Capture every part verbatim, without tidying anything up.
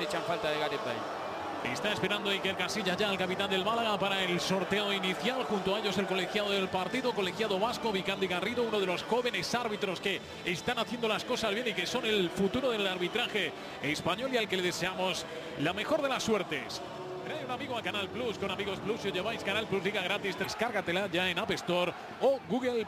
se echan falta de Gareth Bale. Está esperando Iker Casillas ya, el capitán del Málaga, para el sorteo inicial. Junto a ellos el colegiado del partido, colegiado vasco, Vicandi Garrido, uno de los jóvenes árbitros que están haciendo las cosas bien y que son el futuro del arbitraje español y al que le deseamos la mejor de las suertes. Trae un amigo a Canal Plus. Con Amigos Plus, si os lleváis Canal Plus Liga gratis, descárgatela ya en App Store o Google.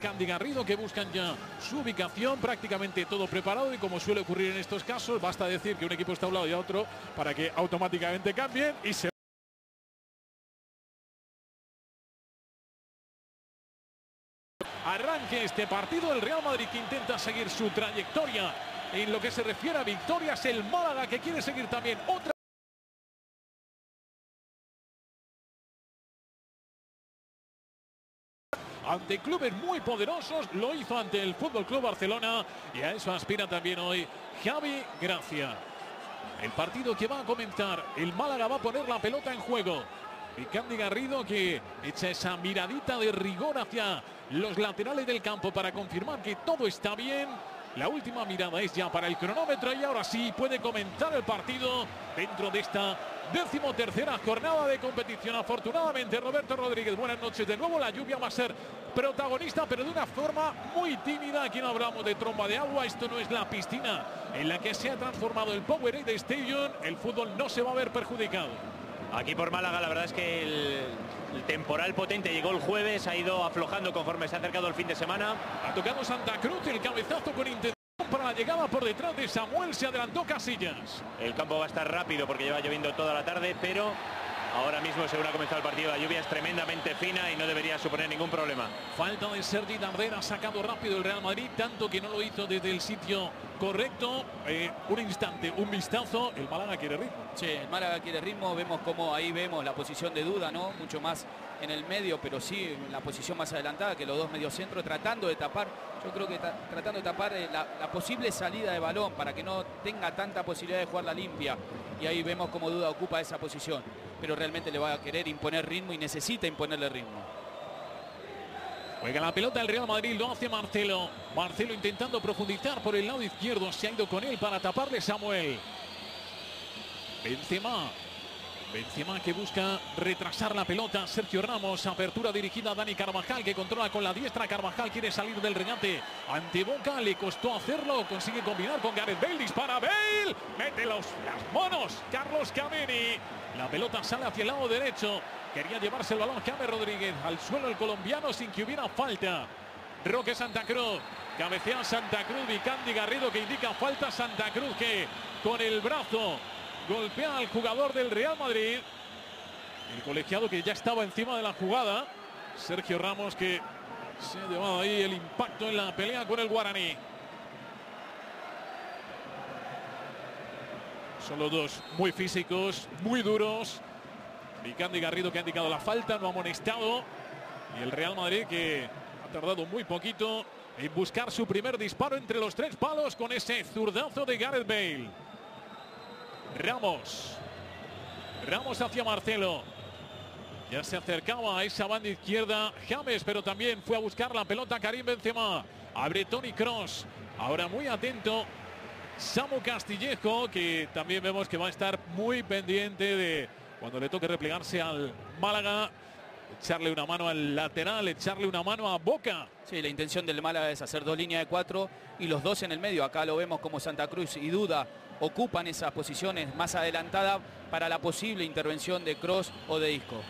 Candy Garrido, que buscan ya su ubicación, prácticamente todo preparado, y como suele ocurrir en estos casos, basta decir que un equipo está a un lado y a otro para que automáticamente cambien y se arranque este partido. El Real Madrid, que intenta seguir su trayectoria en lo que se refiere a victorias, el Málaga, que quiere seguir también otra ante clubes muy poderosos. Lo hizo ante el Fútbol Club Barcelona y a eso aspira también hoy Javi Gracia. El partido que va a comenzar, el Málaga va a poner la pelota en juego. Vicandi Garrido, que echa esa miradita de rigor hacia los laterales del campo para confirmar que todo está bien. La última mirada es ya para el cronómetro y ahora sí puede comenzar el partido dentro de esta decimotercera jornada de competición. Afortunadamente, Roberto Rodríguez, buenas noches de nuevo. La lluvia va a ser protagonista, pero de una forma muy tímida. Aquí no hablamos de tromba de agua. Esto no es la piscina en la que se ha transformado el Powerade Stadium. El fútbol no se va a ver perjudicado. Aquí por Málaga, la verdad es que el, el temporal potente llegó el jueves, ha ido aflojando conforme se ha acercado el fin de semana. Ha tocado Santa Cruz, el cabezazo con intención para la llegada por detrás de Samuel, se adelantó Casillas. El campo va a estar rápido porque lleva lloviendo toda la tarde, pero ahora mismo, según ha comenzado el partido, la lluvia es tremendamente fina y no debería suponer ningún problema. Falta de Sergi Darder, ha sacado rápido el Real Madrid, tanto que no lo hizo desde el sitio correcto. Eh, un instante, un vistazo. El Málaga quiere ritmo. Sí, el Málaga quiere ritmo. Vemos cómo ahí vemos la posición de Duda, ¿no? Mucho más en el medio, pero sí la posición más adelantada que los dos mediocentros, tratando de tapar, yo creo que tratando de tapar la, la posible salida de balón para que no tenga tanta posibilidad de jugarla limpia. Y ahí vemos cómo Duda ocupa esa posición, pero realmente le va a querer imponer ritmo y necesita imponerle ritmo. Juega la pelota el Real Madrid, lo hace Marcelo. Marcelo intentando profundizar por el lado izquierdo, se ha ido con él para taparle Samuel. Benzema. Benzema, que busca retrasar la pelota. Sergio Ramos, apertura dirigida a Dani Carvajal, que controla con la diestra. Carvajal quiere salir del regate ante Boca, le costó hacerlo, consigue combinar con Gareth Bale, dispara Bale, mete los, las manos Carlos Kameni. La pelota sale hacia el lado derecho, quería llevarse el balón James Rodríguez, al suelo el colombiano sin que hubiera falta. Roque Santa Cruz, cabecea Santa Cruz, Vicandi Garrido, que indica falta. Santa Cruz, que con el brazo golpea al jugador del Real Madrid. El colegiado, que ya estaba encima de la jugada. Sergio Ramos, que se ha llevado ahí el impacto en la pelea con el guaraní. Son los dos muy físicos, muy duros. Vicandi Garrido, que ha indicado la falta, no ha amonestado. Y el Real Madrid, que ha tardado muy poquito en buscar su primer disparo entre los tres palos con ese zurdazo de Gareth Bale. Ramos. Ramos hacia Marcelo. Ya se acercaba a esa banda izquierda James, pero también fue a buscar la pelota Karim Benzema. Abre Toni Kroos. Ahora muy atento Samu Castillejo, que también vemos que va a estar muy pendiente de cuando le toque replegarse al Málaga. Echarle una mano al lateral, echarle una mano a Boca. Sí, la intención del Málaga es hacer dos líneas de cuatro y los dos en el medio. Acá lo vemos como Santa Cruz y Duda ocupan esas posiciones más adelantadas para la posible intervención de Kroos o de Isco.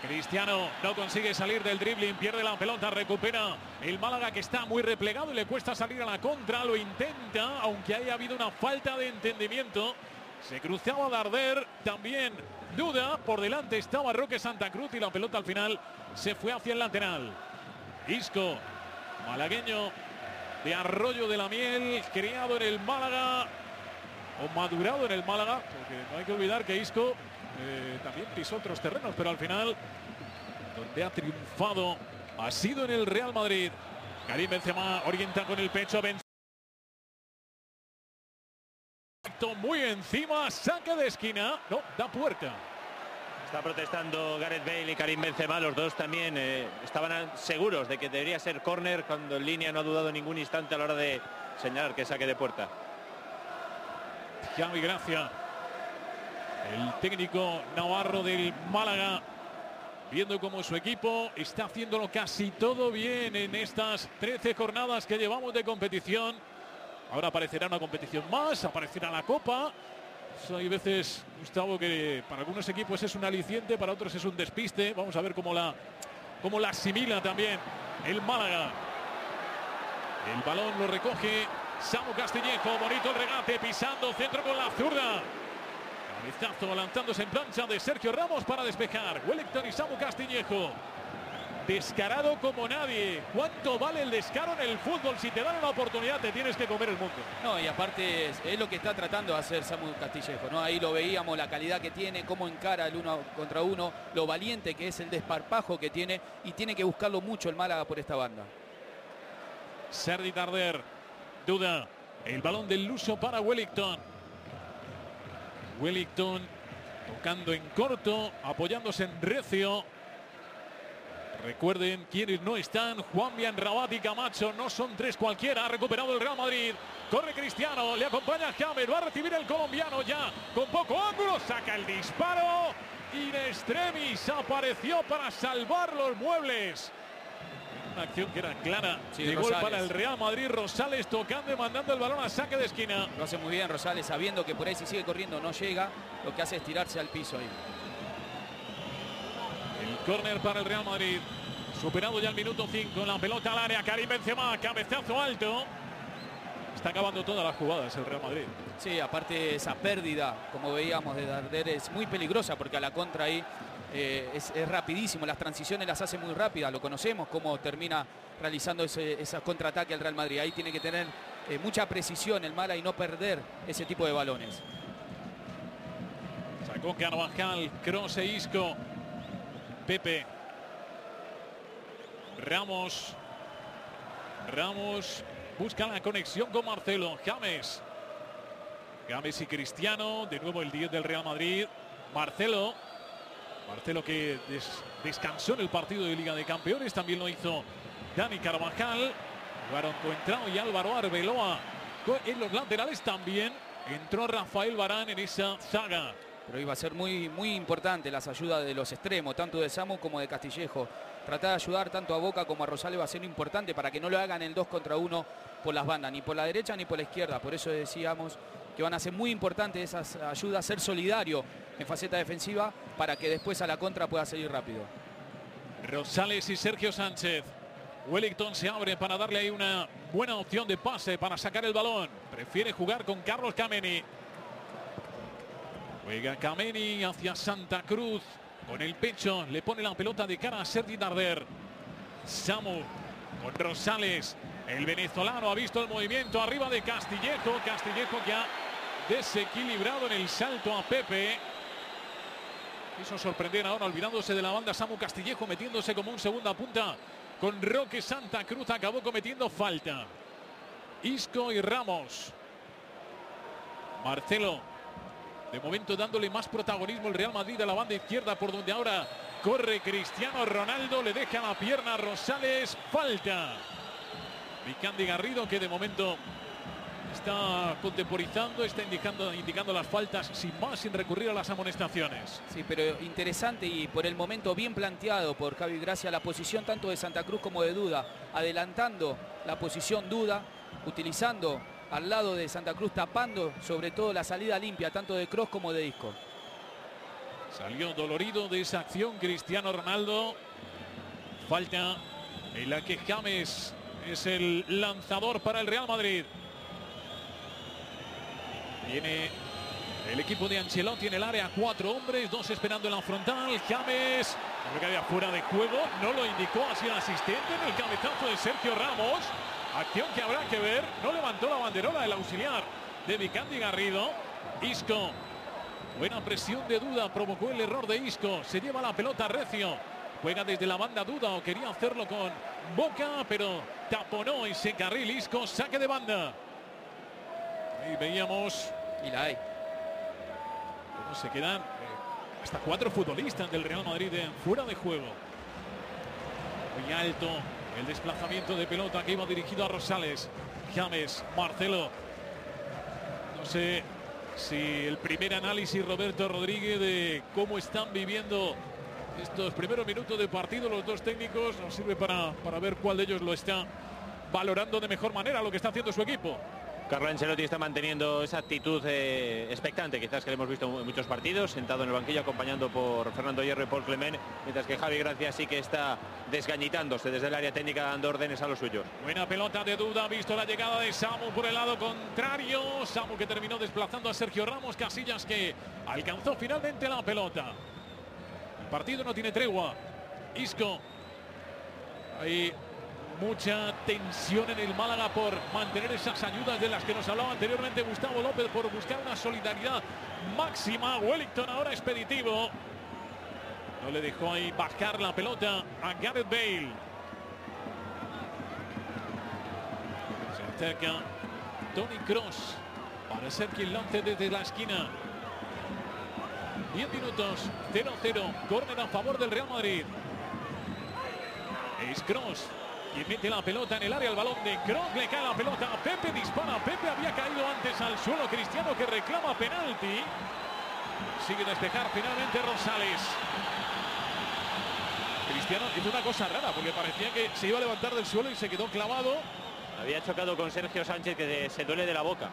Cristiano no consigue salir del dribbling, pierde la pelota, recupera el Málaga, que está muy replegado y le cuesta salir a la contra. Lo intenta, aunque haya habido una falta de entendimiento. Se cruzaba Darder, también Duda, por delante estaba Roque Santa Cruz y la pelota al final se fue hacia el lateral. Isco, malagueño de Arroyo de la Miel, criado en el Málaga o madurado en el Málaga, porque no hay que olvidar que Isco eh, también pisó otros terrenos, pero al final donde ha triunfado ha sido en el Real Madrid. Karim Benzema orienta con el pecho. Benzema muy encima, saque de esquina, no, da puerta. Está protestando Gareth Bale y Karim Benzema, los dos también eh, estaban seguros de que debería ser córner, cuando en línea no ha dudado ningún instante a la hora de señalar que saque de puerta. Javi Gracia, el técnico navarro del Málaga, viendo cómo su equipo está haciéndolo casi todo bien en estas trece jornadas que llevamos de competición. Ahora aparecerá una competición más, aparecerá la Copa. Hay veces, Gustavo, que para algunos equipos es un aliciente, para otros es un despiste. Vamos a ver cómo la, cómo la asimila también el Málaga. El balón lo recoge Samu Castillejo, bonito el regate, pisando centro con la zurda. Cabezazo lanzándose en plancha de Sergio Ramos para despejar. Wellington y Samu Castillejo. Descarado como nadie. ¿Cuánto vale el descaro en el fútbol? Si te dan una oportunidad te tienes que comer el mundo. No, y aparte es, es lo que está tratando de hacer Samu Castillejo, ¿no? Ahí lo veíamos, la calidad que tiene, cómo encara el uno contra uno, lo valiente que es, el desparpajo que tiene, y tiene que buscarlo mucho el Málaga por esta banda. Sergi Darder, Duda, el balón del luso para Wellington. Wellington tocando en corto, apoyándose en Recio. Recuerden quienes no están, Juan Bian, Rabat y Camacho, no son tres cualquiera. Ha recuperado el Real Madrid, corre Cristiano, le acompaña James, va a recibir el colombiano ya, con poco ángulo, saca el disparo, y de extremis apareció para salvar los muebles. Una acción que era clara, sí, de gol para el Real Madrid. Rosales tocando y mandando el balón a saque de esquina. Lo hace muy bien Rosales, sabiendo que por ahí si sigue corriendo no llega, lo que hace es tirarse al piso ahí. El córner para el Real Madrid. Superado ya el minuto cinco. La pelota al área. Karim Benzema. Cabezazo alto. Está acabando todas las jugadas el Real Madrid. Sí, aparte esa pérdida, como veíamos, de Darder es muy peligrosa, porque a la contra ahí eh, es, es rapidísimo. Las transiciones las hace muy rápidas. Lo conocemos cómo termina realizando ese, ese contraataque al Real Madrid. Ahí tiene que tener eh, mucha precisión el Málaga y no perder ese tipo de balones. Sacó Carvajal, Kroos e Isco. Pepe, Ramos, Ramos busca la conexión con Marcelo, James, James y Cristiano, de nuevo el diez del Real Madrid, Marcelo, Marcelo que des, descansó en el partido de Liga de Campeones, también lo hizo Dani Carvajal, jugaron Coentrao y Álvaro Arbeloa en los laterales, también entró Rafael Varane en esa zaga. Pero iba a ser muy, muy importante las ayudas de los extremos, tanto de Samu como de Castillejo. Tratar de ayudar tanto a Boca como a Rosales va a ser importante para que no lo hagan el dos contra uno por las bandas, ni por la derecha ni por la izquierda. Por eso decíamos que van a ser muy importantes esas ayudas, ser solidario en faceta defensiva para que después a la contra pueda salir rápido. Rosales y Sergio Sánchez. Wellington se abre para darle ahí una buena opción de pase para sacar el balón. Prefiere jugar con Carlos Kameni. Juega Kameni hacia Santa Cruz, con el pecho le pone la pelota de cara a Sergi Darder. Samu con Rosales, el venezolano ha visto el movimiento arriba de Castillejo, Castillejo que ha desequilibrado en el salto a Pepe. Quiso sorprender ahora olvidándose de la banda Samu Castillejo, metiéndose como un segunda punta con Roque Santa Cruz, acabó cometiendo falta. Isco y Ramos. Marcelo. De momento dándole más protagonismo el Real Madrid a la banda izquierda, por donde ahora corre Cristiano Ronaldo, le deja la pierna a Rosales, falta. Vicandi Garrido, que de momento está contemporizando, está indicando, indicando las faltas sin más, sin recurrir a las amonestaciones. Sí, pero interesante y por el momento bien planteado por Javi Gracia la posición tanto de Santa Cruz como de Duda, adelantando la posición Duda, utilizando al lado de Santa Cruz, tapando sobre todo la salida limpia, tanto de Kroos como de Isco. Salió dolorido de esa acción Cristiano Ronaldo. Falta en la que James es el lanzador para el Real Madrid. Tiene el equipo de Ancelotti en el área cuatro hombres, dos esperando en la frontal. James, creo que había fuera de juego, no lo indicó así el asistente en el cabezazo de Sergio Ramos. Acción que habrá que ver. No levantó la banderola el auxiliar de Vicandi Garrido. Isco. Buena presión de Duda. Provocó el error de Isco. Se lleva la pelota Recio. Juega desde la banda Duda. O quería hacerlo con Boca. Pero taponó ese carril Isco. Saque de banda. Ahí veíamos. Y la hay. ¿Cómo se quedan? hasta cuatro futbolistas del Real Madrid en fuera de juego. Muy alto el desplazamiento de pelota que iba dirigido a Rosales. James, Marcelo. No sé si el primer análisis, Roberto Rodríguez, de cómo están viviendo estos primeros minutos de partido los dos técnicos, nos sirve para, para ver cuál de ellos lo está valorando de mejor manera lo que está haciendo su equipo. Carlo Ancelotti está manteniendo esa actitud eh, expectante, quizás que le hemos visto en muchos partidos, sentado en el banquillo acompañando por Fernando Hierro y Paul Clement, mientras que Javi Gracia sí que está desgañitándose desde el área técnica dando órdenes a los suyos. Buena pelota de Duda, ha visto la llegada de Samu por el lado contrario, Samu que terminó desplazando a Sergio Ramos, Casillas que alcanzó finalmente la pelota. El partido no tiene tregua, Isco, ahí. Mucha tensión en el Málaga por mantener esas ayudas de las que nos hablaba anteriormente Gustavo López, por buscar una solidaridad máxima. Wellington ahora expeditivo. No le dejó ahí bajar la pelota a Gareth Bale. Se acerca Toni Kroos para ser quien lance desde la esquina. diez minutos, cero cero. Córner a favor del Real Madrid. Es Kroos. Y mete la pelota en el área, el balón de Kroos, le cae la pelota a Pepe, dispara, Pepe había caído antes al suelo, Cristiano que reclama penalti, sigue despejar finalmente Rosales. Cristiano hizo una cosa rara porque parecía que se iba a levantar del suelo y se quedó clavado. Había chocado con Sergio Sánchez que se duele de la boca.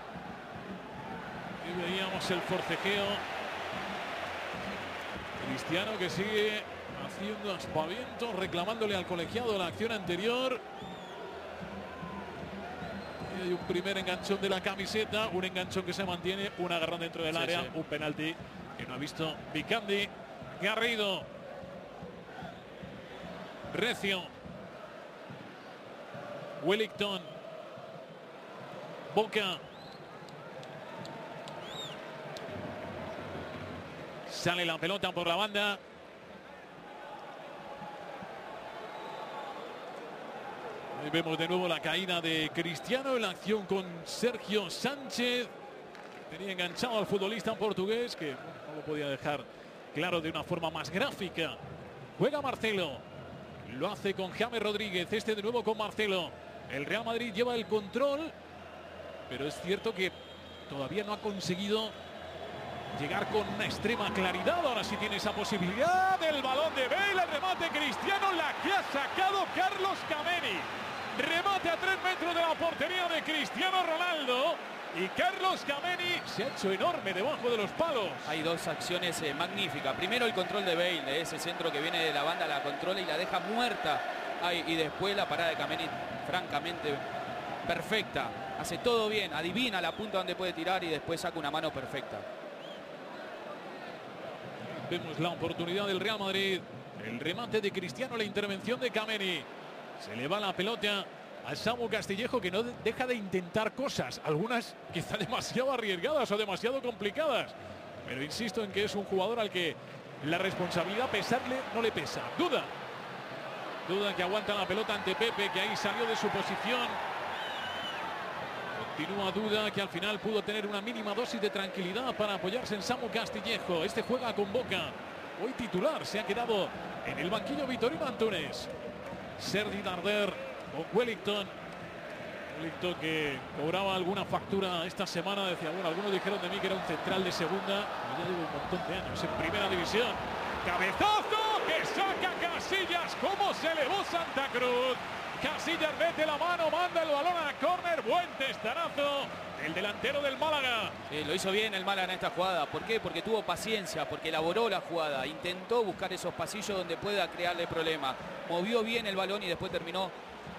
Y veíamos el forcejeo. Cristiano que sigue haciendo aspavientos, reclamándole al colegiado la acción anterior. Y hay un primer enganchón de la camiseta, un enganchón que se mantiene, un agarrón dentro del sí, área, sí. Un penalti que no ha visto Vicandi Garrido. Recio. Wellington. Boca. Sale la pelota por la banda. Ahí vemos de nuevo la caída de Cristiano en la acción con Sergio Sánchez. Tenía enganchado al futbolista portugués que no lo podía dejar claro de una forma más gráfica. Juega Marcelo. Lo hace con James Rodríguez. Este de nuevo con Marcelo. El Real Madrid lleva el control. Pero es cierto que todavía no ha conseguido llegar con una extrema claridad. Ahora sí tiene esa posibilidad. El balón de Bale, el remate Cristiano, la que ha sacado Carlos Kameni. Remate a tres metros de la portería de Cristiano Ronaldo. Y Carlos Kameni se ha hecho enorme debajo de los palos. Hay dos acciones eh, magníficas. Primero el control de Bale, eh, ese centro que viene de la banda, la controla y la deja muerta. Ay, y después la parada de Kameni, francamente, perfecta. Hace todo bien, adivina la punta donde puede tirar y después saca una mano perfecta. Vemos la oportunidad del Real Madrid. El remate de Cristiano, la intervención de Kameni. Se le va la pelota a Samu Castillejo, que no deja de intentar cosas, algunas quizá demasiado arriesgadas o demasiado complicadas. Pero insisto en que es un jugador al que la responsabilidad pesarle no le pesa. Duda. Duda que aguanta la pelota ante Pepe, que ahí salió de su posición. Continúa Duda, que al final pudo tener una mínima dosis de tranquilidad para apoyarse en Samu Castillejo. Este juega con Boca. Hoy titular, se ha quedado en el banquillo Vitorino Antunes. Sergi Darder con Wellington. Wellington que cobraba alguna factura esta semana. Decía, bueno, algunos dijeron de mí que era un central de segunda. Yo ya llevo un montón de años en primera división. ¡Cabezazo que saca Casillas! ¿Cómo se elevó Santa Cruz? Casillas mete la mano, manda el balón a la córner. Buen testarazo el delantero del Málaga. Sí, lo hizo bien el Málaga en esta jugada. ¿Por qué? Porque tuvo paciencia, porque elaboró la jugada. Intentó buscar esos pasillos donde pueda crearle problemas. Movió bien el balón y después terminó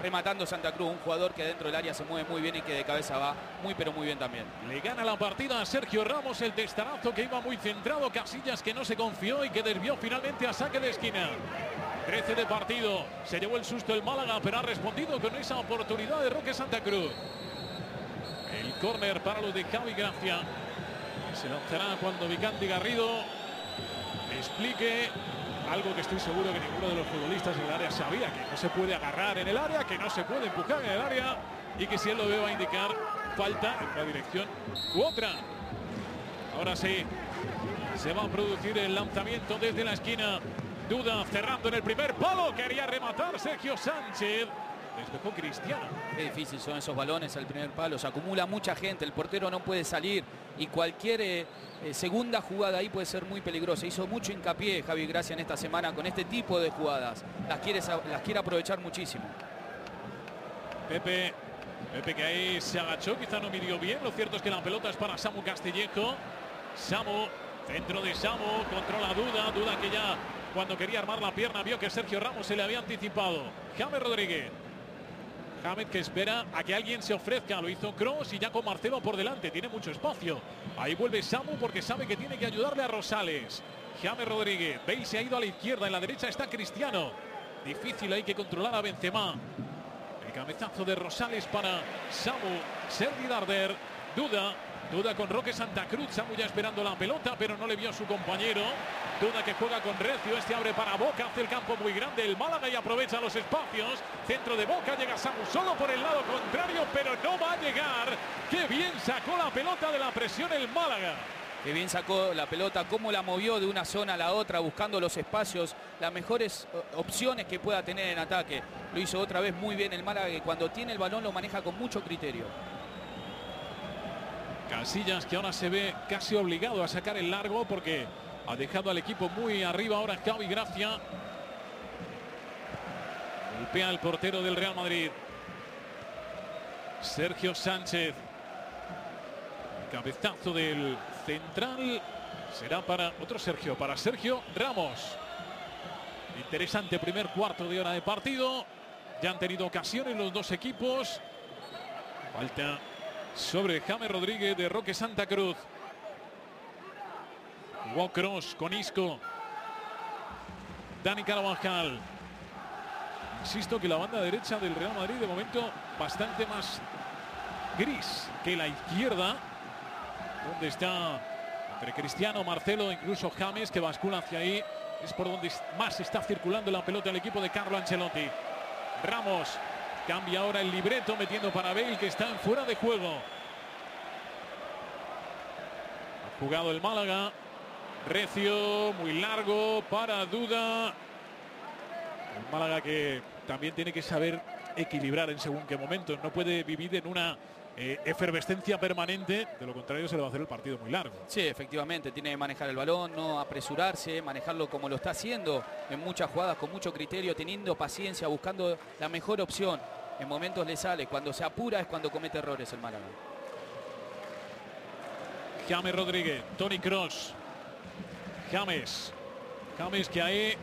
rematando Santa Cruz. Un jugador que dentro del área se mueve muy bien y que de cabeza va muy pero muy bien también. Le gana la partida a Sergio Ramos. El testarazo que iba muy centrado. Casillas que no se confió y que desvió finalmente a saque de esquina. trece de partido, se llevó el susto el Málaga, pero ha respondido con esa oportunidad de Roque Santa Cruz. El córner para los de Javi Gracia. Se lanzará cuando Vicandi Garrido explique algo que estoy seguro que ninguno de los futbolistas en el área sabía, que no se puede agarrar en el área, que no se puede empujar en el área y que si él lo ve va a indicar falta en una dirección u otra. Ahora sí, Se va a producir el lanzamiento desde la esquina. Duda cerrando en el primer palo. Quería rematar Sergio Sánchez. Despejó Cristiano. Qué difícil son esos balones al primer palo. Se acumula mucha gente. El portero no puede salir. Y cualquier eh, eh, segunda jugada ahí puede ser muy peligrosa. Hizo mucho hincapié Javi Gracia en esta semana con este tipo de jugadas. Las quiere, las quiere aprovechar muchísimo. Pepe. Pepe que ahí se agachó. Quizá no midió bien. Lo cierto es que la pelota es para Samu Castillejo. Samu. Centro de Samu. Controla Duda. Duda que ya cuando quería armar la pierna vio que Sergio Ramos se le había anticipado. James Rodríguez. James que espera a que alguien se ofrezca. Lo hizo Kroos y ya con Marcelo por delante. Tiene mucho espacio. Ahí vuelve Samu porque sabe que tiene que ayudarle a Rosales. James Rodríguez. Bale se ha ido a la izquierda. En la derecha está Cristiano. Difícil ahí que controlar a Benzema. El cabezazo de Rosales para Samu. Sergi Darder. Duda. Duda con Roque Santa Cruz. Samu ya esperando la pelota pero no le vio a su compañero. Duda que juega con Recio, este abre para Boca, hace el campo muy grande el Málaga y aprovecha los espacios. Centro de Boca, llega Samu solo por el lado contrario, pero no va a llegar. ¡Qué bien sacó la pelota de la presión el Málaga! ¡Qué bien sacó la pelota! Cómo la movió de una zona a la otra, buscando los espacios, las mejores opciones que pueda tener en ataque. Lo hizo otra vez muy bien el Málaga, que cuando tiene el balón lo maneja con mucho criterio. Casillas que ahora se ve casi obligado a sacar el largo porque ha dejado al equipo muy arriba ahora Javi Gracia. Golpea el portero del Real Madrid. Sergio Sánchez. Cabezazo del central. Será para otro Sergio, para Sergio Ramos. Interesante primer cuarto de hora de partido. Ya han tenido ocasiones los dos equipos. Falta sobre James Rodríguez de Roque Santa Cruz. Jugó Kroos con Isco. Dani Carvajal. Insisto que la banda derecha del Real Madrid de momento bastante más gris que la izquierda, donde está entre Cristiano, Marcelo, incluso James, que bascula hacia ahí. Es por donde más está circulando la pelota el equipo de Carlo Ancelotti. Ramos cambia ahora el libreto metiendo para Bale, que está en fuera de juego. Ha jugado el Málaga. Recio, muy largo para Duda. El Málaga que también tiene que saber equilibrar en según qué momentos. No puede vivir en una eh, efervescencia permanente. De lo contrario se le va a hacer el partido muy largo. Sí, efectivamente. Tiene que manejar el balón, no apresurarse, manejarlo como lo está haciendo en muchas jugadas, con mucho criterio, teniendo paciencia, buscando la mejor opción. En momentos le sale. Cuando se apura es cuando comete errores el Málaga. James Rodríguez, Toni Kroos. James, James que ahí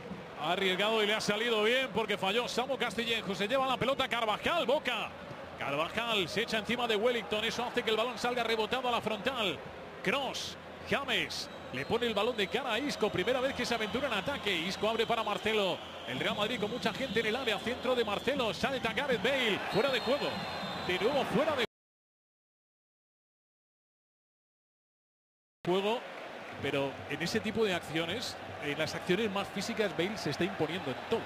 ha arriesgado y le ha salido bien porque falló Samu Castillejo. Se lleva la pelota Carvajal, Boca. Carvajal se echa encima de Wellington. Eso hace que el balón salga rebotado a la frontal. Kroos, James le pone el balón de cara a Isco. Primera vez que se aventura en ataque. Isco abre para Marcelo. El Real Madrid con mucha gente en el área. Centro de Marcelo. Sale Gareth Bale. Fuera de juego. De nuevo fuera de juego. Pero en ese tipo de acciones, en las acciones más físicas, Bale se está imponiendo en todas.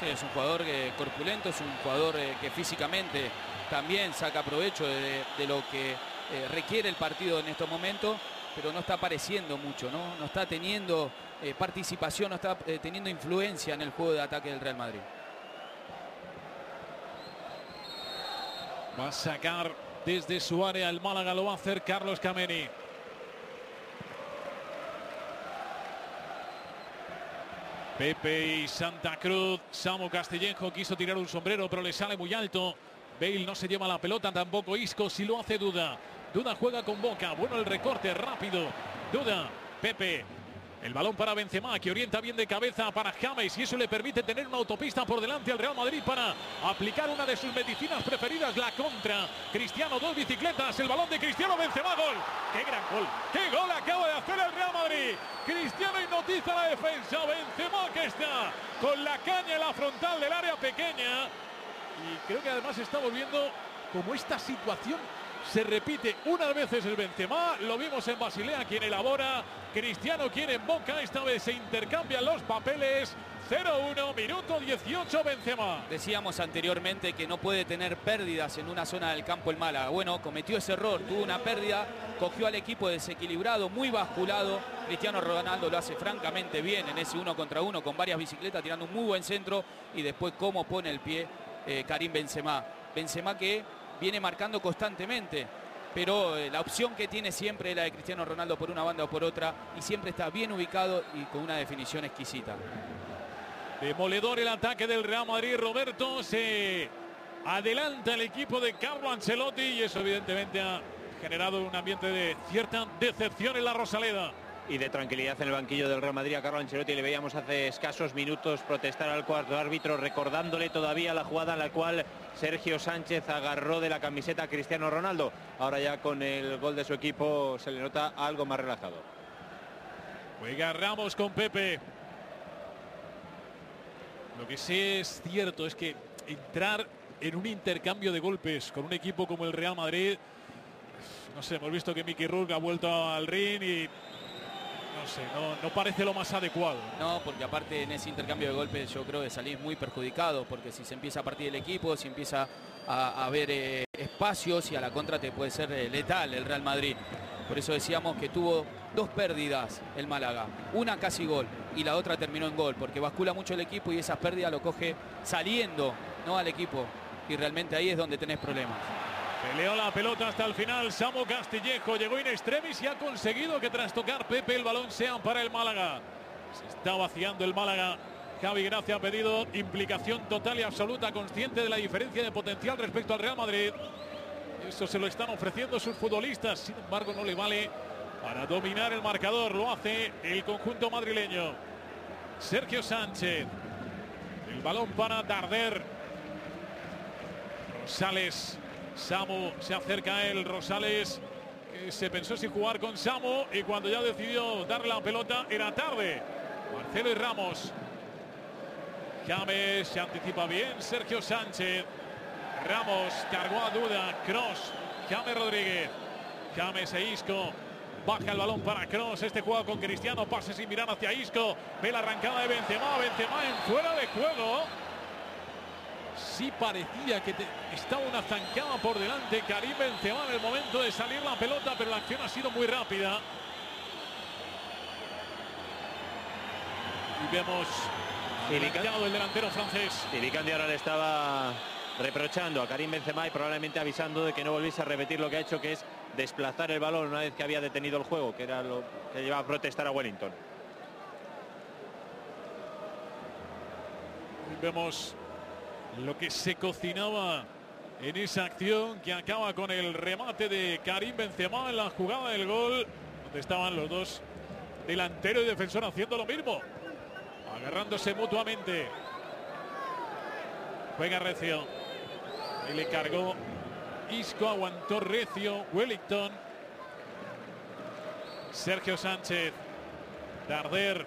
Sí, es un jugador eh, corpulento, es un jugador eh, que físicamente también saca provecho de, de lo que eh, requiere el partido en estos momentos, pero no está apareciendo mucho, ¿no? No está teniendo eh, participación, no está eh, teniendo influencia en el juego de ataque del Real Madrid. Va a sacar desde su área el Málaga, lo va a hacer Carlos Kameni. Pepe y Santa Cruz. Samu Castillejo quiso tirar un sombrero pero le sale muy alto. Bale no se lleva la pelota, tampoco Isco, si lo hace Duda. Duda juega con Boca, bueno el recorte rápido. Duda, Pepe. El balón para Benzema que orienta bien de cabeza para James y eso le permite tener una autopista por delante al Real Madrid para aplicar una de sus medicinas preferidas, la contra. Cristiano, dos bicicletas, el balón de Cristiano, Benzema, gol. ¡Qué gran gol! ¡Qué gol acaba de hacer el Real Madrid! Cristiano hipnotiza la defensa, Benzema que está con la caña en la frontal del área pequeña y creo que además está volviendo como esta situación Se repite unas veces el Benzema, lo vimos en Basilea, quien elabora, Cristiano quien en Boca, esta vez se intercambian los papeles. Cero uno, minuto dieciocho, Benzema. Decíamos anteriormente que no puede tener pérdidas en una zona del campo el Málaga. Bueno, cometió ese error, tuvo una pérdida, cogió al equipo desequilibrado, muy basculado. Cristiano Ronaldo lo hace francamente bien en ese uno contra uno con varias bicicletas, tirando un muy buen centro, y después cómo pone el pie eh, Karim Benzema. Benzema que viene marcando constantemente, pero eh, la opción que tiene siempre es la de Cristiano Ronaldo por una banda o por otra, y siempre está bien ubicado y con una definición exquisita. Demoledor el ataque del Real Madrid, Roberto. Se adelanta el equipo de Carlo Ancelotti y eso evidentemente ha generado un ambiente de cierta decepción en la Rosaleda. Y de tranquilidad en el banquillo del Real Madrid. A Carlo Ancelotti le veíamos hace escasos minutos protestar al cuarto árbitro, recordándole todavía la jugada en la cual Sergio Sánchez agarró de la camiseta a Cristiano Ronaldo. Ahora ya con el gol de su equipo se le nota algo más relajado. Juega Ramos con Pepe. Lo que sí es cierto es que entrar en un intercambio de golpes con un equipo como el Real Madrid, no sé, hemos visto que Mickey Rourke ha vuelto al ring y no sé, no, no parece lo más adecuado. No, porque aparte en ese intercambio de golpes yo creo que salís muy perjudicado, porque si se empieza a partir el equipo, si empieza a haber eh, espacios, y a la contra te puede ser eh, letal el Real Madrid. Por eso decíamos que tuvo dos pérdidas el Málaga. Una casi gol y la otra terminó en gol, porque bascula mucho el equipo y esas pérdidas lo coge saliendo, no al equipo. Y realmente ahí es donde tenés problemas. Peleó la pelota hasta el final Samu Castillejo, llegó in extremis y ha conseguido que tras tocar Pepe el balón sea para el Málaga. Se está vaciando el Málaga. Javi Gracia ha pedido implicación total y absoluta, consciente de la diferencia de potencial respecto al Real Madrid. Eso se lo están ofreciendo sus futbolistas, sin embargo no le vale para dominar el marcador. Lo hace el conjunto madrileño. Sergio Sánchez, el balón para Darder. Rosales. Samu se acerca a él, Rosales, que se pensó si jugar con Samu, y cuando ya decidió darle la pelota era tarde. Marcelo y Ramos. James se anticipa bien, Sergio Sánchez. Ramos cargó a Duda, Kroos, James Rodríguez. James e Isco. Baja el balón para Kroos, este juego con Cristiano, pase sin mirar hacia Isco. Ve la arrancada de Benzema, Benzema en fuera de juego. Sí parecía que te, estaba una zancada por delante Karim Benzema en el momento de salir la pelota, pero la acción ha sido muy rápida. Y vemos Vicandi, el delantero francés. Y Vicandi ahora le estaba reprochando a Karim Benzema y probablemente avisando de que no volviese a repetir lo que ha hecho, que es desplazar el balón una vez que había detenido el juego, que era lo que llevaba a protestar a Wellington. Y vemos lo que se cocinaba en esa acción que acaba con el remate de Karim Benzema en la jugada del gol, donde estaban los dos, delantero y defensor, haciendo lo mismo, agarrándose mutuamente. Juega Recio y le cargó Isco, aguantó Recio, Wellington, Sergio Sánchez, Darder,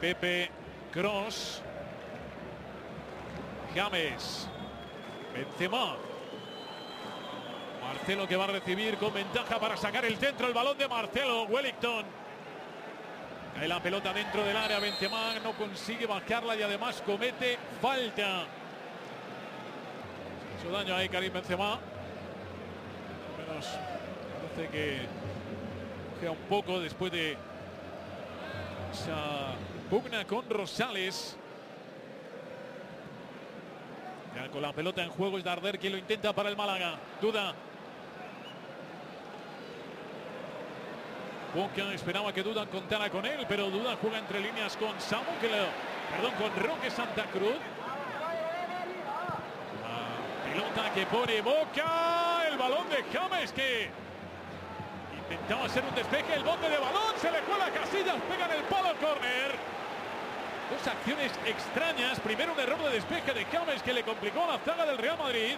Pepe, Kroos, James, Benzema. Marcelo, que va a recibir con ventaja para sacar el centro, el balón de Marcelo, Wellington. Cae la pelota dentro del área, Benzema no consigue bajarla y además comete falta. Hizo daño ahí Karim Benzema. Al menos parece que queda un poco después de esa pugna con Rosales. Ya con la pelota en juego es Darder quien lo intenta para el Málaga. Duda. Boca esperaba que Duda contara con él, pero Duda juega entre líneas con Samu, que lo, perdón, con Roque Santa Cruz. La pelota que pone Boca. El balón de James, que intentaba hacer un despeje. El bote de balón se le cuela a Casillas, pega en el palo, córner. Dos acciones extrañas. Primero un error de despeje de James que le complicó a la zaga del Real Madrid.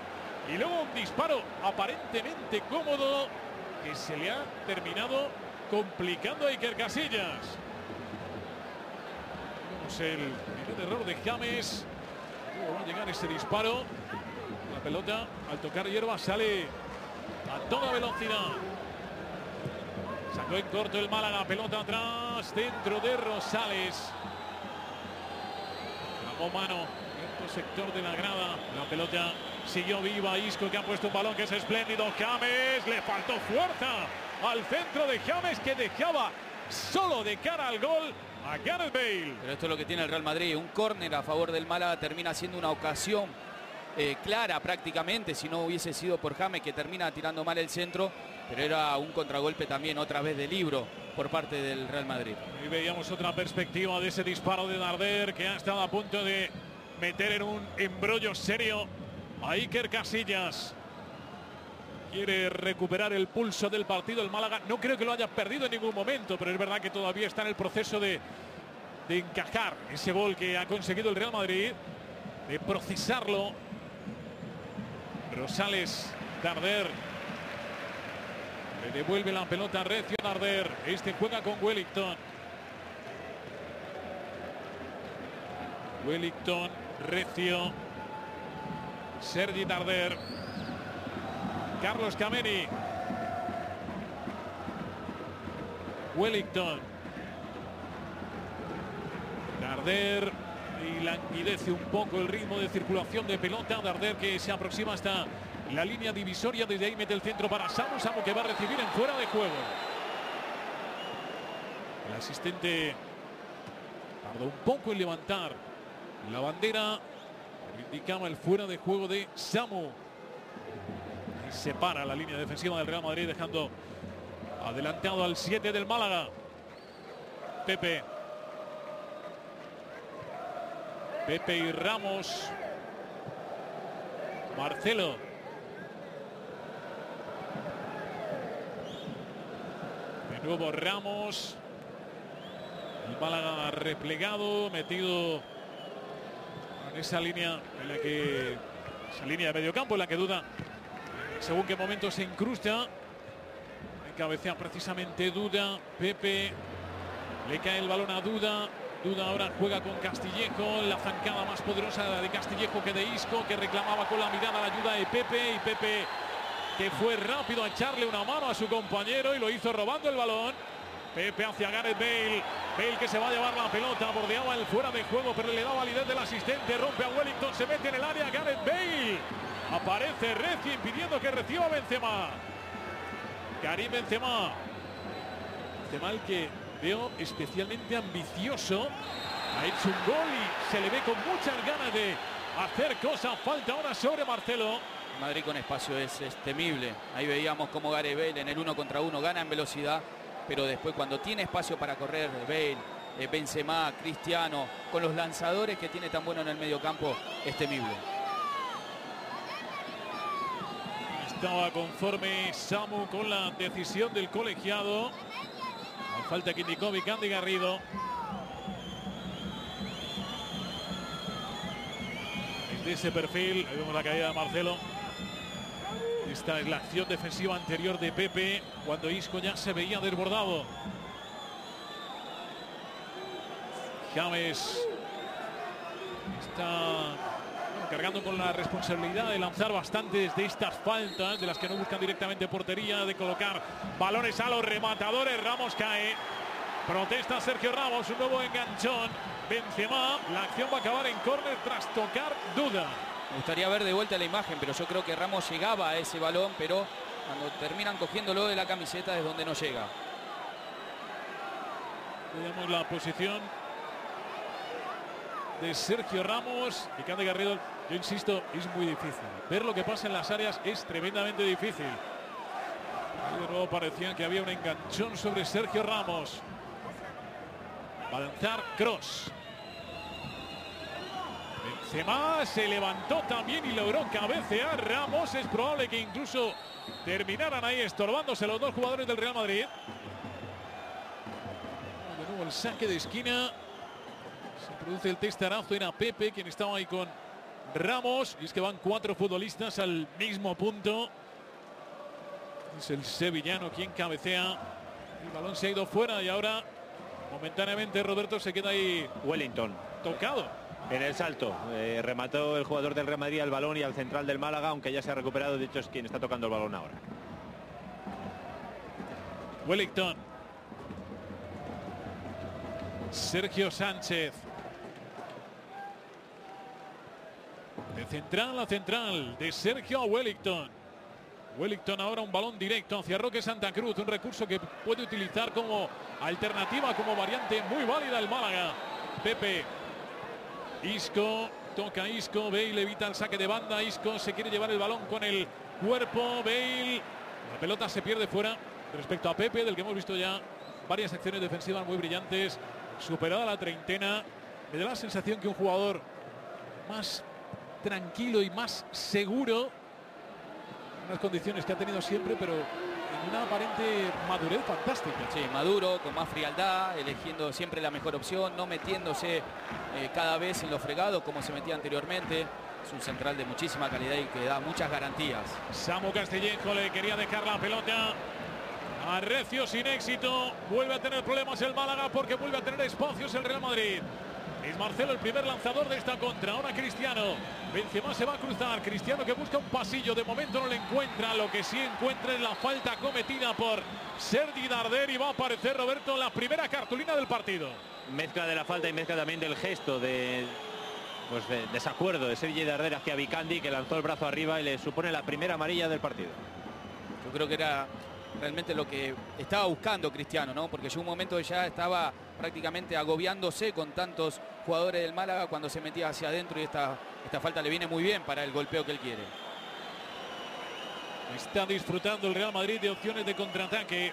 Y luego un disparo aparentemente cómodo que se le ha terminado complicando a Iker Casillas. Vemos el, el error de James. ¿Cómo va a llegar ese disparo? La pelota, al tocar hierba, sale a toda velocidad. Sacó en corto el Málaga, pelota atrás, dentro de Rosales. Clavó mano en otro sector de la grada. La pelota siguió viva, Isco, que ha puesto un balón que es espléndido. James, le faltó fuerza al centro de James, que dejaba solo de cara al gol a Gareth Bale. Pero esto es lo que tiene el Real Madrid, un córner a favor del Málaga, termina siendo una ocasión eh, clara prácticamente, si no hubiese sido por James, que termina tirando mal el centro, pero era un contragolpe también otra vez de libro por parte del Real Madrid. Y veíamos otra perspectiva de ese disparo de Darder, que ha estado a punto de meter en un embrollo serio a Iker Casillas. Quiere recuperar el pulso del partido el Málaga. No creo que lo haya perdido en ningún momento, pero es verdad que todavía está en el proceso de, de encajar ese gol que ha conseguido el Real Madrid, de procesarlo. Rosales, Darder. Le devuelve la pelota a Recio, Darder. Este juega con Wellington. Wellington, Recio, Sergi Darder. Carlos Kameni. Wellington. Darder. Y languidece un poco el ritmo de circulación de pelota. Darder, que se aproxima hasta la línea divisoria. Desde ahí mete el centro para Samu. Samu, que va a recibir en fuera de juego. El asistente tardó un poco en levantar la bandera. Indicaba el fuera de juego de Samu. Separa la línea defensiva del Real Madrid, dejando adelantado al siete del Málaga. Pepe. Pepe y Ramos. Marcelo. De nuevo Ramos. El Málaga replegado, metido en esa línea en la que, esa línea de mediocampo en la que Duda, según qué momento se incrusta. Encabecea precisamente Duda. Pepe. Le cae el balón a Duda. Duda ahora juega con Castillejo. La zancada más poderosa, la de Castillejo, que de Isco, que reclamaba con la mirada la ayuda de Pepe. Y Pepe, que fue rápido a echarle una mano a su compañero y lo hizo robando el balón. Pepe hacia Gareth Bale. Bale, que se va a llevar la pelota. Bordeaba el fuera de juego, pero le da validez del asistente. Rompe a Wellington. Se mete en el área Gareth Bale. Aparece Recio impidiendo que reciba Benzema. Karim Benzema. Benzema, el que veo especialmente ambicioso. Ha hecho un gol y se le ve con muchas ganas de hacer cosas. Falta ahora sobre Marcelo. Madrid con espacio es, es temible. Ahí veíamos cómo Gareth Bale en el uno contra uno gana en velocidad. Pero después, cuando tiene espacio para correr, Bale, eh, Benzema, Cristiano, con los lanzadores que tiene tan bueno en el mediocampo, es temible. Estaba conforme Samu con la decisión del colegiado. La falta que indicó Vicandi Garrido. Desde ese perfil, ahí vemos la caída de Marcelo. Esta es la acción defensiva anterior de Pepe, cuando Isco ya se veía desbordado. James está cargando con la responsabilidad de lanzar bastantes de estas faltas, de las que no buscan directamente portería, de colocar balones a los rematadores. Ramos cae. Protesta Sergio Ramos, un nuevo enganchón. Benzema. La acción va a acabar en córner tras tocar Duda. Me gustaría ver de vuelta la imagen, pero yo creo que Ramos llegaba a ese balón, pero cuando terminan cogiéndolo de la camiseta es donde no llega. Veamos la posición de Sergio Ramos. Vicandi Garrido, yo insisto, es muy difícil. Ver lo que pasa en las áreas es tremendamente difícil. De nuevo parecía que había un enganchón sobre Sergio Ramos. Va a lanzar Kroos. Benzema se levantó también y logró cabecear. Ramos, es probable que incluso terminaran ahí estorbándose los dos jugadores del Real Madrid. De nuevo el saque de esquina. Se produce el testarazo, era Pepe quien estaba ahí con Ramos. Y es que van cuatro futbolistas al mismo punto. Es el sevillano quien cabecea. El balón se ha ido fuera y ahora momentáneamente Roberto se queda ahí. Wellington. Tocado. En el salto, eh, remató el jugador del Real Madrid al balón y al central del Málaga, aunque ya se ha recuperado, de hecho es quien está tocando el balón ahora. Wellington. Sergio Sánchez. De central a central, de Sergio a Wellington. Wellington ahora un balón directo hacia Roque Santa Cruz, un recurso que puede utilizar como alternativa, como variante muy válida el Málaga. Pepe. Isco, toca Isco, Bale evita el saque de banda, Isco se quiere llevar el balón con el cuerpo, Bale, la pelota se pierde fuera respecto a Pepe, del que hemos visto ya varias acciones defensivas muy brillantes, superada la treintena. Me da la sensación que un jugador más tranquilo y más seguro, unas condiciones que ha tenido siempre, pero en una aparente madurez fantástica. Sí, maduro, con más frialdad, eligiendo siempre la mejor opción, no metiéndose eh, cada vez en los fregados como se metía anteriormente. Es un central de muchísima calidad y que da muchas garantías. Samu Castillejo le quería dejar la pelota a Recio, sin éxito. Vuelve a tener problemas el Málaga porque vuelve a tener espacios el Real Madrid. Es Marcelo el primer lanzador de esta contra. Ahora Cristiano. Benzema se va a cruzar. Cristiano que busca un pasillo. De momento no le encuentra. Lo que sí encuentra es la falta cometida por Sergi Darder. Y va a aparecer, Roberto, la primera cartulina del partido. Mezcla de la falta y mezcla también del gesto de, pues de desacuerdo de Sergi Darder hacia Vicandi, que lanzó el brazo arriba y le supone la primera amarilla del partido. Yo creo que era realmente lo que estaba buscando Cristiano, ¿no? Porque llegó un momento que ya estaba prácticamente agobiándose con tantos jugadores del Málaga cuando se metía hacia adentro, y esta, esta falta le viene muy bien para el golpeo que él quiere. Está disfrutando el Real Madrid de opciones de contraataque.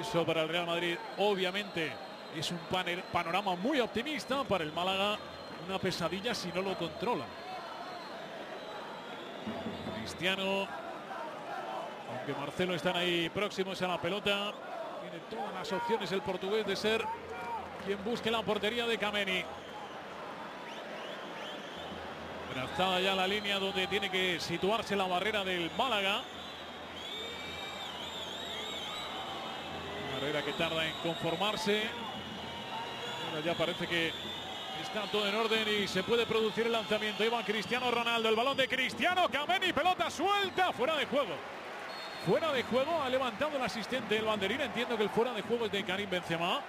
Eso para el Real Madrid obviamente es un panorama muy optimista, para el Málaga una pesadilla si no lo controla. Cristiano. Aunque Marcelo están ahí próximos a la pelota, tiene todas las opciones el portugués de ser quien busque la portería de Kameni. Trazada ya la línea donde tiene que situarse la barrera del Málaga. Barrera que tarda en conformarse. Ahora ya parece que está todo en orden y se puede producir el lanzamiento. Iba Cristiano Ronaldo, el balón de Cristiano, Kameni, pelota suelta, fuera de juego. Fuera de juego, ha levantado el asistente del banderín. Entiendo que el fuera de juego es de Karim Benzema,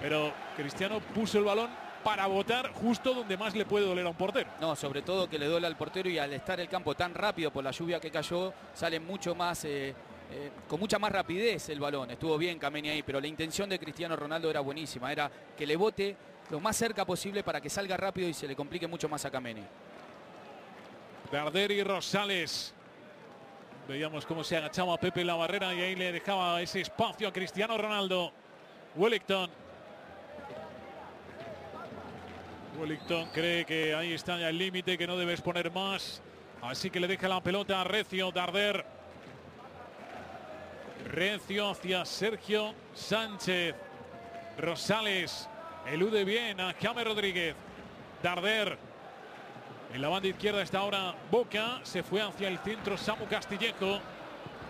pero Cristiano puso el balón para botar justo donde más le puede doler a un portero. No, sobre todo que le duele al portero, y al estar el campo tan rápido por la lluvia que cayó, sale mucho más, eh, eh, con mucha más rapidez el balón. Estuvo bien Kameni ahí, pero la intención de Cristiano Ronaldo era buenísima. Era que le bote lo más cerca posible para que salga rápido y se le complique mucho más a Kameni. Darder y Rosales. Veíamos cómo se agachaba Pepe en la barrera y ahí le dejaba ese espacio a Cristiano Ronaldo. Wellington. Wellington cree que ahí está ya el límite, que no debes poner más. Así que le deja la pelota a Recio. Darder. Recio hacia Sergio Sánchez. Rosales elude bien a James Rodríguez. Darder. En la banda izquierda está ahora Boca, se fue hacia el centro Samu Castillejo.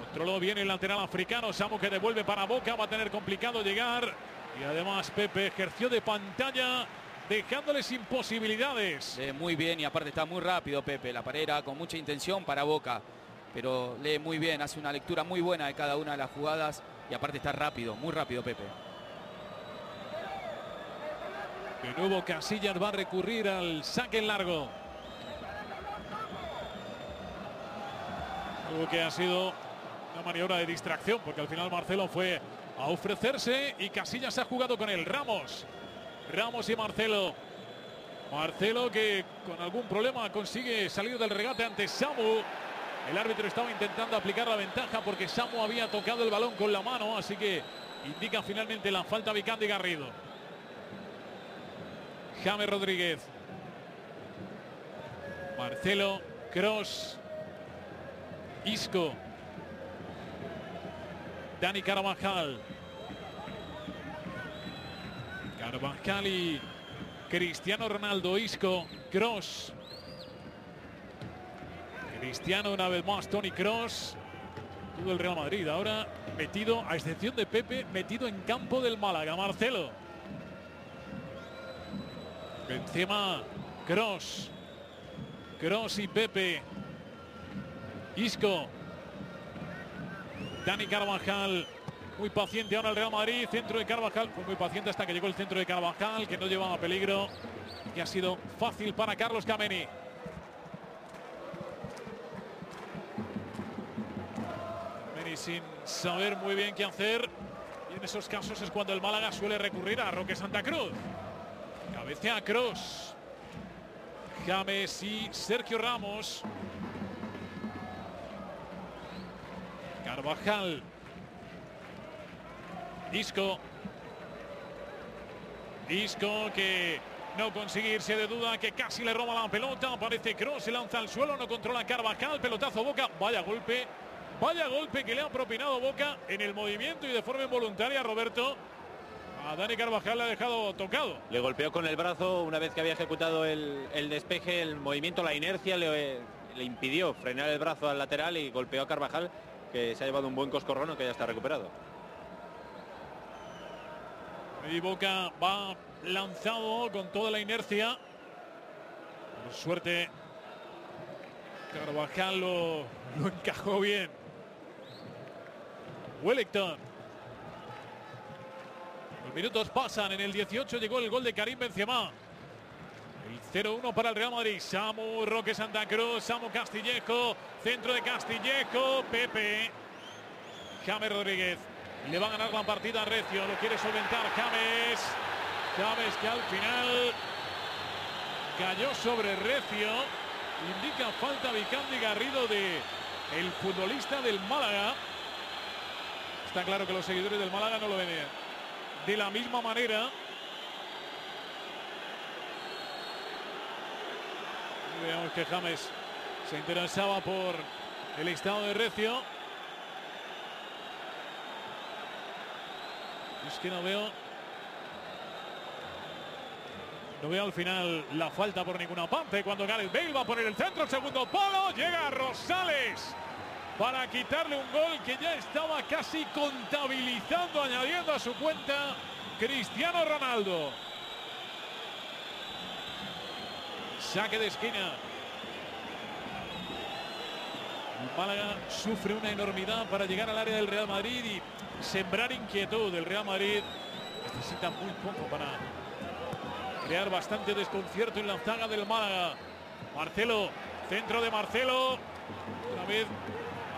Controló bien el lateral africano, Samu que devuelve para Boca, va a tener complicado llegar. Y además Pepe ejerció de pantalla, dejándole sin posibilidades. Lee muy bien y aparte está muy rápido Pepe, la parera con mucha intención para Boca. Pero lee muy bien, hace una lectura muy buena de cada una de las jugadas y aparte está rápido, muy rápido Pepe. De nuevo Casillas va a recurrir al saque en largo. Que ha sido una maniobra de distracción, porque al final Marcelo fue a ofrecerse y Casillas ha jugado con él. Ramos. Ramos y Marcelo. Marcelo que con algún problema consigue salir del regate ante Samu. El árbitro estaba intentando aplicar la ventaja porque Samu había tocado el balón con la mano, así que indica finalmente la falta a Vicandi Garrido. James Rodríguez. Marcelo. Kroos. Isco. Dani Carvajal. Carvajal y Cristiano Ronaldo. Isco. Kroos. Cristiano una vez más. Toni Kroos. Todo el Real Madrid ahora metido, a excepción de Pepe, metido en campo del Málaga. Marcelo. Benzema, Kroos, Kroos y Pepe, Isco, Dani Carvajal, muy paciente ahora el Real Madrid, centro de Carvajal, fue muy paciente hasta que llegó el centro de Carvajal, que no llevaba peligro, que ha sido fácil para Carlos Kameni. Kameni sin saber muy bien qué hacer, y en esos casos es cuando el Málaga suele recurrir a Roque Santa Cruz. Cabecea Kroos, James y Sergio Ramos. Carvajal, Isco, Isco que no consigue irse de Duda, que casi le roba la pelota, aparece Kroos, se lanza al suelo, no controla Carvajal, pelotazo Boca, vaya golpe, vaya golpe que le ha propinado Boca en el movimiento y de forma involuntaria, Roberto, a Dani Carvajal le ha dejado tocado. Le golpeó con el brazo una vez que había ejecutado el, el despeje, el movimiento, la inercia le, le impidió frenar el brazo al lateral y golpeó a Carvajal, que se ha llevado un buen coscorrón, que ya está recuperado. Y Boca va lanzado con toda la inercia. Por suerte, Carvajal lo, lo encajó bien. Wellington. Los minutos pasan. En el dieciocho llegó el gol de Karim Benzema. El cero uno para el Real Madrid. Samu, Roque Santa Cruz, Samu Castillejo. Centro de Castillejo. Pepe. James Rodríguez. Le va a ganar la partida a Recio, lo quiere solventar James. James que al final cayó sobre Recio. Indica falta Vicandi Garrido de el futbolista del Málaga. Está claro que los seguidores del Málaga no lo ven de la misma manera. Veamos que James se interesaba por el estado de Recio. Es que no veo no veo al final la falta por ninguna parte. Cuando Gareth Bale va a poner el centro, el segundo palo, llega Rosales para quitarle un gol que ya estaba casi contabilizando, añadiendo a su cuenta Cristiano Ronaldo. Saque de esquina. El Málaga sufre una enormidad para llegar al área del Real Madrid y sembrar inquietud. El Real Madrid necesita muy poco para crear bastante desconcierto en la zaga del Málaga. Marcelo, centro de Marcelo. Una vez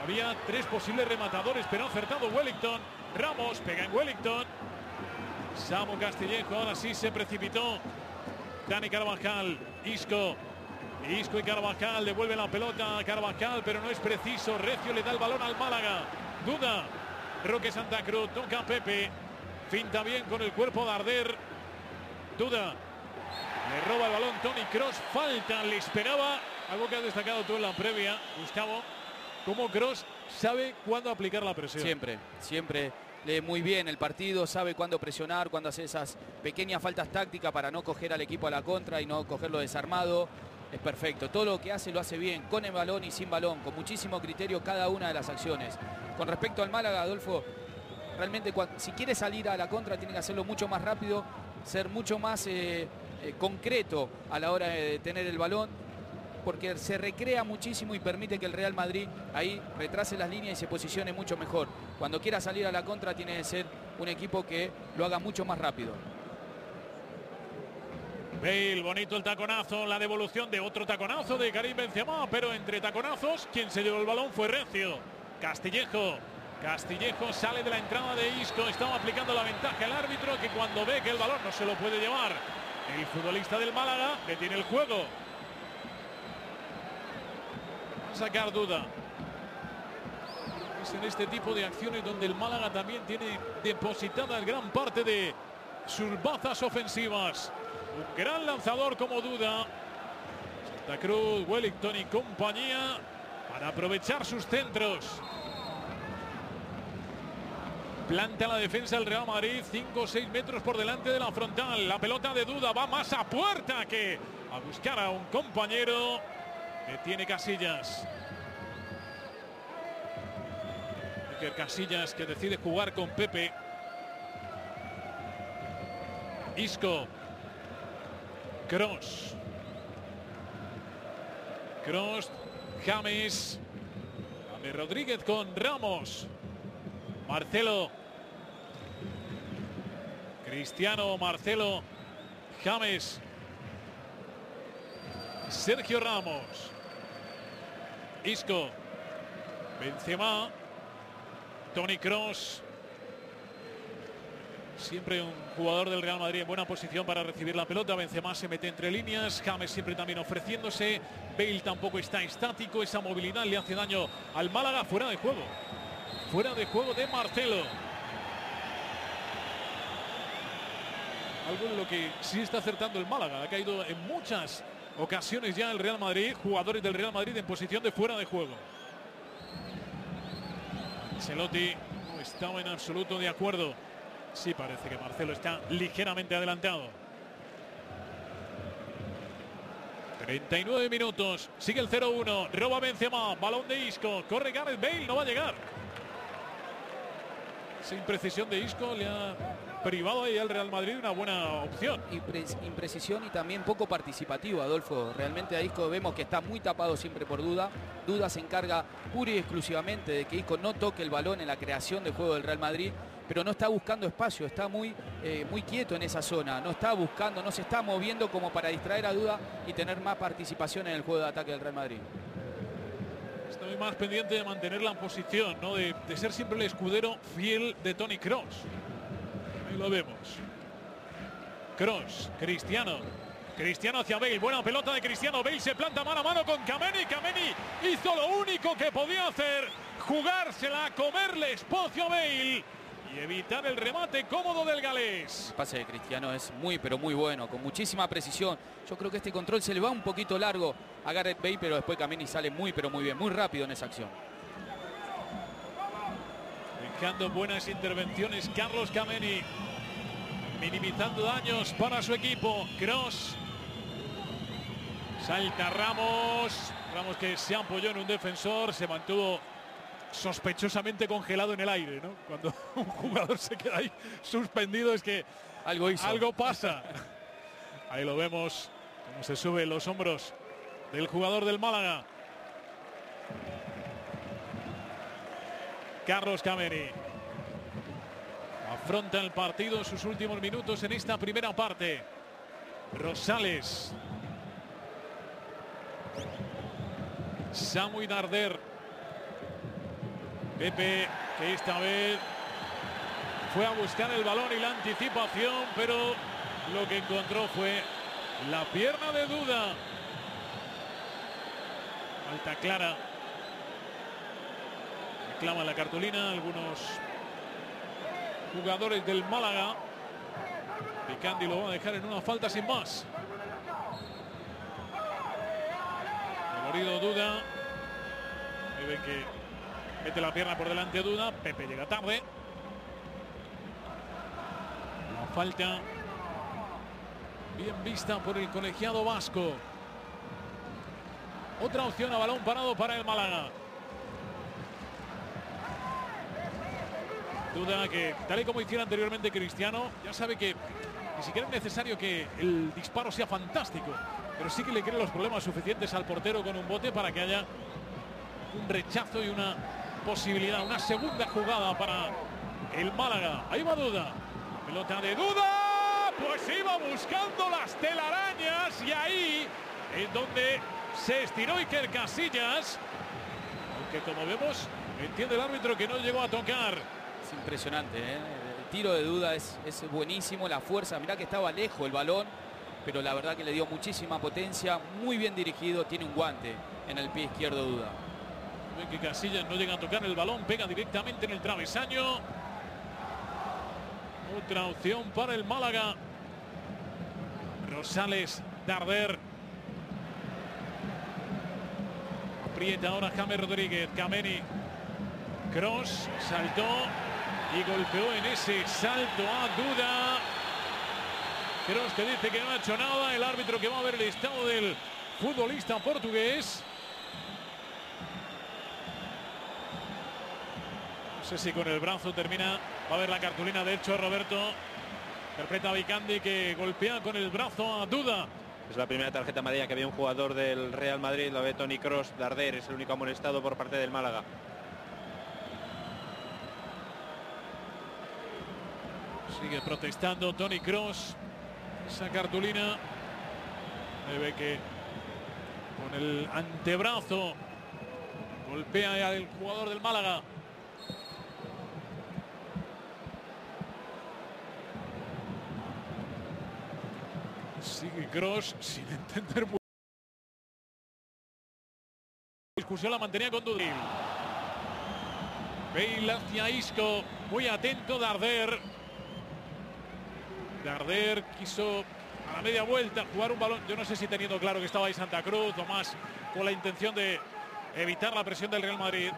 había tres posibles rematadores, pero ha acertado Wellington. Ramos pega en Wellington. Samu Castillejo ahora sí se precipitó. Dani Carvajal, Isco. Isco y Carvajal devuelve la pelota a Carvajal, pero no es preciso. Recio le da el balón al Málaga. Duda. Roque Santa Cruz, toca a Pepe, finta bien con el cuerpo Darder. Duda, le roba el balón Toni Kroos, falta, le esperaba. Algo que has destacado tú en la previa, Gustavo, cómo Kroos sabe cuándo aplicar la presión. Siempre, siempre lee muy bien el partido, sabe cuándo presionar, cuándo hace esas pequeñas faltas tácticas para no coger al equipo a la contra y no cogerlo desarmado. Es perfecto, todo lo que hace lo hace bien, con el balón y sin balón, con muchísimo criterio cada una de las acciones. Con respecto al Málaga, Adolfo, realmente cuando, si quiere salir a la contra tiene que hacerlo mucho más rápido, ser mucho más eh, eh, concreto a la hora de tener el balón, porque se recrea muchísimo y permite que el Real Madrid ahí retrase las líneas y se posicione mucho mejor. Cuando quiera salir a la contra tiene que ser un equipo que lo haga mucho más rápido. Bale, bonito el taconazo, la devolución de otro taconazo de Karim Benzema, pero entre taconazos quien se llevó el balón fue Recio. Castillejo, Castillejo sale de la entrada de Isco, estaba aplicando la ventaja el árbitro, que cuando ve que el balón no se lo puede llevar el futbolista del Málaga, detiene el juego. Va a sacar Duda. Es en este tipo de acciones donde el Málaga también tiene depositada gran parte de sus bazas ofensivas. Un gran lanzador como Duda. Santa Cruz, Wellington y compañía para aprovechar sus centros. Planta la defensa el Real Madrid, cinco o seis metros por delante de la frontal. La pelota de Duda va más a puerta que a buscar a un compañero. Detiene Casillas. Iker Casillas que decide jugar con Pepe. Isco. Kroos. Kroos, James. James Rodríguez con Ramos. Marcelo. Cristiano, Marcelo, James. Sergio Ramos. Isco. Benzema. Toni Kroos. Siempre un jugador del Real Madrid en buena posición para recibir la pelota. Benzema se mete entre líneas. James siempre también ofreciéndose. Bale tampoco está estático. Esa movilidad le hace daño al Málaga. Fuera de juego. Fuera de juego de Marcelo. Algo en lo que sí está acertando el Málaga. Ha caído en muchas ocasiones ya el Real Madrid. Jugadores del Real Madrid en posición de fuera de juego. Ancelotti no estaba en absoluto de acuerdo. Sí, parece que Marcelo está ligeramente adelantado. treinta y nueve minutos. Sigue el cero uno. Roba Benzema. Balón de Isco. Corre Gareth Bale. No va a llegar. Esa imprecisión de Isco le ha privado ahí al Real Madrid una buena opción. Impre imprecisión y también poco participativo, Adolfo. Realmente a Isco vemos que está muy tapado siempre por Duda. Duda se encarga pura y exclusivamente de que Isco no toque el balón en la creación de juego del Real Madrid. Pero no está buscando espacio, está muy, eh, muy quieto en esa zona. No está buscando, no se está moviendo como para distraer a Duda y tener más participación en el juego de ataque del Real Madrid. Estoy más pendiente de mantener la posición, ¿no? de, de ser siempre el escudero fiel de Toni Kroos. Ahí lo vemos. Kroos, Cristiano. Cristiano hacia Bale, buena pelota de Cristiano. Bale se planta mano a mano con Kameni. Kameni hizo lo único que podía hacer, jugársela, comerle espacio a Bale y evitar el remate cómodo del galés. El pase de Cristiano es muy, pero muy bueno, con muchísima precisión. Yo creo que este control se le va un poquito largo a Gareth Bale, pero después Kameni sale muy, pero muy bien, muy rápido en esa acción. Dejando buenas intervenciones Carlos Kameni, minimizando daños para su equipo. Kroos. Salta Ramos. Ramos que se apoyó en un defensor, se mantuvo sospechosamente congelado en el aire, ¿no? Cuando un jugador se queda ahí suspendido es que algo hizo. Algo pasa. Ahí lo vemos, cómo se suben los hombros del jugador del Málaga. Carlos Kameni afronta el partido en sus últimos minutos en esta primera parte. Rosales. Samu Darder. Pepe, que esta vez fue a buscar el balón y la anticipación, pero lo que encontró fue la pierna de Duda. Falta clara. Reclama la cartulina algunos jugadores del Málaga. Vicandi lo va a dejar en una falta sin más. Dolorido Duda. Ahí ven que mete la pierna por delante Duda. Pepe llega tarde. La falta bien vista por el colegiado vasco. Otra opción a balón parado para el Málaga. Duda que, tal y como hiciera anteriormente Cristiano, ya sabe que ni siquiera es necesario que el disparo sea fantástico, pero sí que le crea los problemas suficientes al portero con un bote para que haya un rechazo y una posibilidad, una segunda jugada para el Málaga. Ahí va Duda, pelota de Duda, pues iba buscando las telarañas y ahí es donde se estiró Iker Casillas, aunque como vemos entiende el árbitro que no llegó a tocar. Es impresionante, ¿eh? El tiro de Duda es, es buenísimo, la fuerza, mirá que estaba lejos el balón, pero la verdad que le dio muchísima potencia, muy bien dirigido, tiene un guante en el pie izquierdo Duda. Ven que Casillas no llega a tocar el balón, pega directamente en el travesaño. Otra opción para el Málaga. Rosales, Darder. Aprieta ahora James Rodríguez, Kameni. Kroos saltó y golpeó en ese salto a Duda. Kroos que dice que no ha hecho nada, el árbitro que va a ver el estado del futbolista portugués. No sé si con el brazo termina, va a ver la cartulina, de hecho Roberto. Interpreta a Vicandi que golpea con el brazo a Duda. Es la primera tarjeta amarilla que ve un jugador del Real Madrid, la ve Toni Kroos. Darder es el único amonestado por parte del Málaga. Sigue protestando Toni Kroos. Esa cartulina. Se ve que con el antebrazo golpea al jugador del Málaga. Sigue Kroos sin entender. La discusión la mantenía con Duda. Bale hacia Isco. Muy atento Darder. Darder quiso a la media vuelta jugar un balón. Yo no sé si teniendo claro que estaba ahí Santa Cruz o más con la intención de evitar la presión del Real Madrid.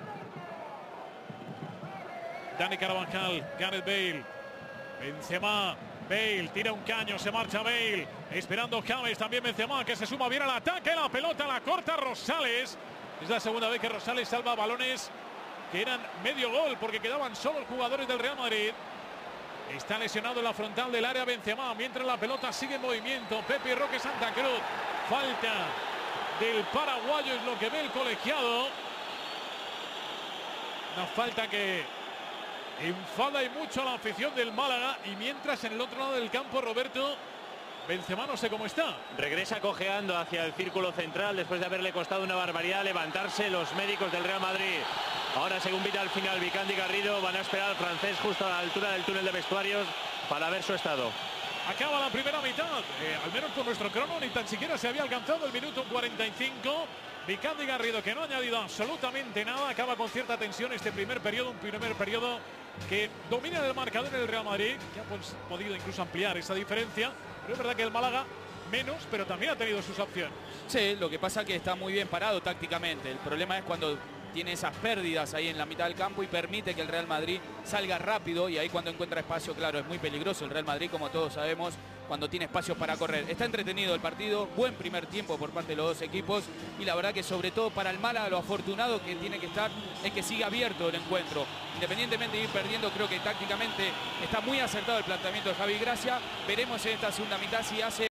Dani Carvajal, Gareth Bale, Benzema. Bale tira un caño, se marcha Bale, esperando James, también Benzema, que se suma bien al ataque, la pelota la corta Rosales. Es la segunda vez que Rosales salva balones que eran medio gol, porque quedaban solo los jugadores del Real Madrid. Está lesionado en la frontal del área Benzema, mientras la pelota sigue en movimiento. Pepe y Roque Santa Cruz, falta del paraguayo es lo que ve el colegiado. Una falta que enfada y mucho a la afición del Málaga. Y mientras en el otro lado del campo, Roberto, Benzema no sé cómo está. Regresa cojeando hacia el círculo central después de haberle costado una barbaridad levantarse. Los médicos del Real Madrid ahora, según pita al final Vicandi Garrido, van a esperar al francés justo a la altura del túnel de vestuarios para ver su estado. Acaba la primera mitad, eh, al menos por nuestro crono ni tan siquiera se había alcanzado el minuto cuarenta y cinco. Vicandi Garrido, que no ha añadido absolutamente nada, acaba con cierta tensión este primer periodo, un primer periodo que domina el marcador en el Real Madrid, que ha podido incluso ampliar esa diferencia, pero es verdad que el Málaga menos, pero también ha tenido sus opciones. Sí, lo que pasa es que está muy bien parado tácticamente. El problema es cuando tiene esas pérdidas ahí en la mitad del campo y permite que el Real Madrid salga rápido, y ahí cuando encuentra espacio, claro, es muy peligroso el Real Madrid, como todos sabemos, cuando tiene espacios para correr. Está entretenido el partido, buen primer tiempo por parte de los dos equipos, y la verdad que sobre todo para el Málaga lo afortunado que tiene que estar es que siga abierto el encuentro. Independientemente de ir perdiendo, creo que tácticamente está muy acertado el planteamiento de Javi Gracia. Veremos en esta segunda mitad si hace